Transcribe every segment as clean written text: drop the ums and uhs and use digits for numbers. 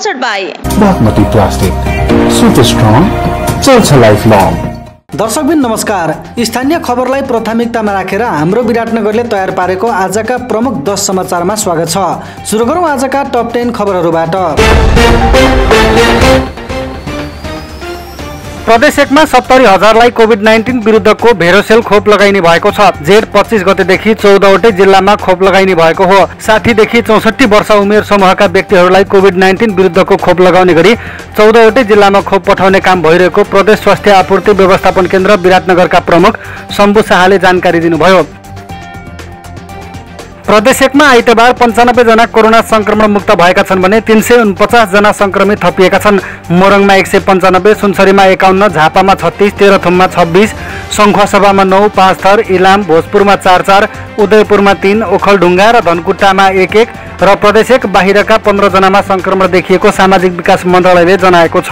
sponsored by Basmati Plastic, super strong, chals lifelong. दर्शकबिन नमस्कार। स्थानीय खबरलाई प्राथमिकतामा राखेर हाम्रो विराटनगरले तयार पारेको आजका प्रमुख 10 समाचारमा स्वागत छ। सुरु गरौं आजका टप 10 खबरहरूबाट। प्रदेश १ मा 70,000लाई कोभिड-19 विरुद्धको भेरोसेल खोप लगाइने भएको छ। जेठ 25 गतेदेखि 14 वटै जिल्लामा खोप लगाइने भएको हो। 60 देखि 64 वर्ष उमेर समूहका व्यक्तिहरूलाई कोभिड-19 विरुद्धको खोप लगाउने गरी 14 वटै जिल्लामा खोप पठाउने काम भइरहेको प्रदेश स्वास्थ्य आपूर्ति व्यवस्थापन केन्द्र विराटनगरका प्रमुख शम्भु शाहले जानकारी दिनुभयो। प्रदेश १ मा आइतबार 95 जना कोरोना संक्रमण मुक्त भएका छन् भने 349 जना संक्रमित थपिएका छन्। मोरङमा 195, सुनसरीमा 51, झापामा 36, तेह्रथुममा 26, संखुवासभामा 9, पाँचथर, इलाम, भोजपुरमा 4-4, उदयपुरमा 3, ओखलढुङ्गा र धनकुटामा 1-1 र प्रदेश १ बाहिरका 15 जनामा संक्रमण देखिएको सामाजिक विकास मन्त्रालयले जनाएको छ।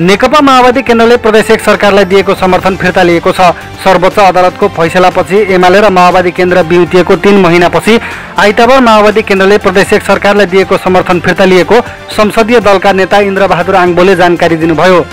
नेकपा माओवादी केन्द्रले प्रदेश १ सरकारलाई दिएको समर्थन फिर्ता लिएको छ। सर्वोच्च अदालतको फैसलापछि एमाले र माओवादी केन्द्र बिउटिएको 3 महिनापछि आइतबार माओवादी केन्द्रले प्रदेश १ सरकारलाई दिएको समर्थन फिर्ता लिएको संसदीय दलका नेता इन्द्रबहादुर आङबोले जानकारी दिनुभयो।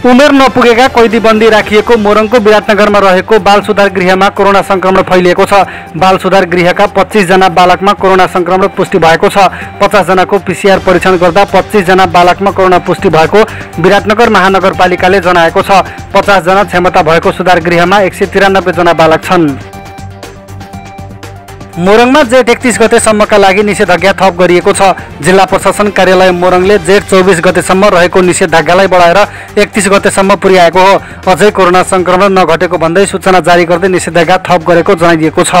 उमेर नपुगेका कैदीबन्दी राखिएको मोरङको विराटनगरमा रहेको बाल सुधार गृहमा कोरोना संक्रमण फैलिएको छ। बाल सुधार गृहका 25 जना बालकमा कोरोना संक्रमण पुष्टि भएको छ। 50 जनाको PCR परीक्षण गर्दा 25 जना बालकमा कोरोना पुष्टि भएको विराटनगर महानगरपालिकाले जनाएको छ। 50 जना क्षमता भएको सुधार गृहमा 193 जना बालक छन्। मोरङमा जेठ 31 गतेसम्मका लागि निषेधाज्ञा थप गरिएको छ। जिल्ला प्रशासन कार्यालय मोरङले जेठ 24 गतेसम्म रहेको निषेधाज्ञालाई बढाएर 31 गतेसम्म पुर्याएको हो। अझै कोरोना संक्रमण नघटेको भन्दै सूचना जारी गर्दै निषेधाज्ञा थप गरेको जनाइएको छ।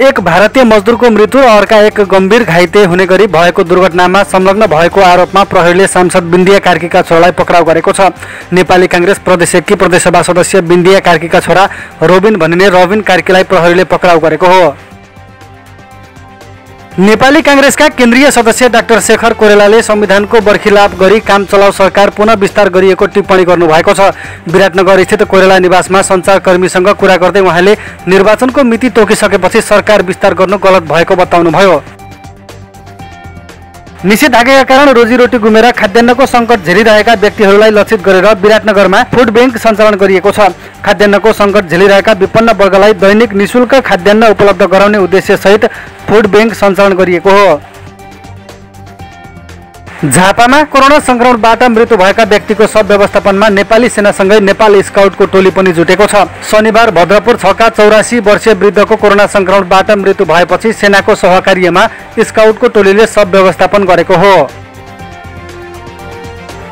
1 भारतीय मजदुरको मृत्यु र अर्का 1 गम्भीर घाइते हुने गरी भएको दुर्घटनामा संलग्न भएको आरोपमा प्रहरीले सांसद बिन्दिया कार्कीका छोरालाई पक्राउ गरेको छ। नेपाली कांग्रेस प्रदेश १ की प्रदेशसभा सदस्य बिन्दिया कार्कीका छोरा रोबिन भनिने रोबिन कार्कीलाई प्रहरीले पक्राउ गरेको हो। नेपाली कांग्रेसका केन्द्रीय सदस्य डाक्टर शेखर कोरेलाले संविधानको बर्खिलाप गरी काम चलाउ सरकार पुनः विस्तार गरिएको टिप्पणी गर्नुभएको छ। विराटनगर स्थित कोरेला निवासमा सञ्चारकर्मीसँग कुरा गर्दै उहाँले निर्वाचनको मिति तोकिसकेपछि सरकार विस्तार गर्नु गलत भएको बताउनुभयो। निषेधाज्ञाका कारण रोजीरोटी गुमेर खाद्यान्नको संकट झेलिरहेका व्यक्तिहरूलाई लक्षित गरेर विराटनगरमा फुड बैंक सञ्चालन गरिएको छ। खाद्यान्नको संकट झेलिरहेका विपन्न वर्गलाई दैनिक निशुल्क खाद्यान्न उपलब्ध गराउने उद्देश्यसहित फुड बैंक सञ्चालन गरिएको हो। झापामा कोरोना संक्रमणबाट मृत्यु भएका व्यक्तिको शव व्यवस्थापनमा नेपाली सेनासँगै नेपाल स्काउटको टोली पनि जुटेको छ। शनिबार भद्रपुर ६ का 84 वर्षीय वृद्धको कोरोना संक्रमणबाट मृत्यु भएपछि सेनाको सहकार्यमा स्काउटको टोलीले शव व्यवस्थापन गरेको हो।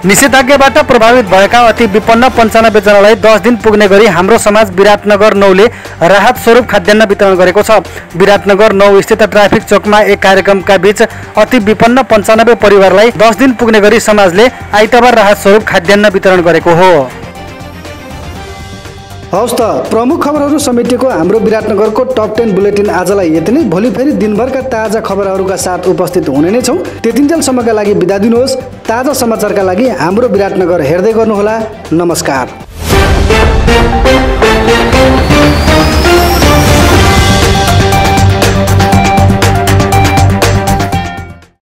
निषेधाज्ञाबाट प्रभावित भएका अति विपन्न 95 जनालाई 10 दिन पुग्ने गरी हाम्रो समाज विराटनगर 9ले राहत स्वरूप खाद्यान्न वितरण गरेको छ। विराटनगर 9 स्थित ट्राफिक चोकमा 1 कार्यक्रमका बीच अति विपन्न 95 परिवारलाई 10 दिन पुग्ने गरी समाजले आइतबार राहत स्वरूप खाद्यान्न वितरण गरेको हो। हवस् त प्रमुख खबरहरू समेटेको हाम्रो विराटनगरको टप 10 बुलेटिन आजलाई यति नै। भोलि फेरि दिनभरका ताजा खबरहरूका साथ उपस्थित हुने नै छौँ। त्यतिन्जेलसम्मका लागि बिदा दिनुहोस्। ताजा समाचारका लागि हाम्रो विराटनगर हेर्दै गर्नुहोला। नमस्कार।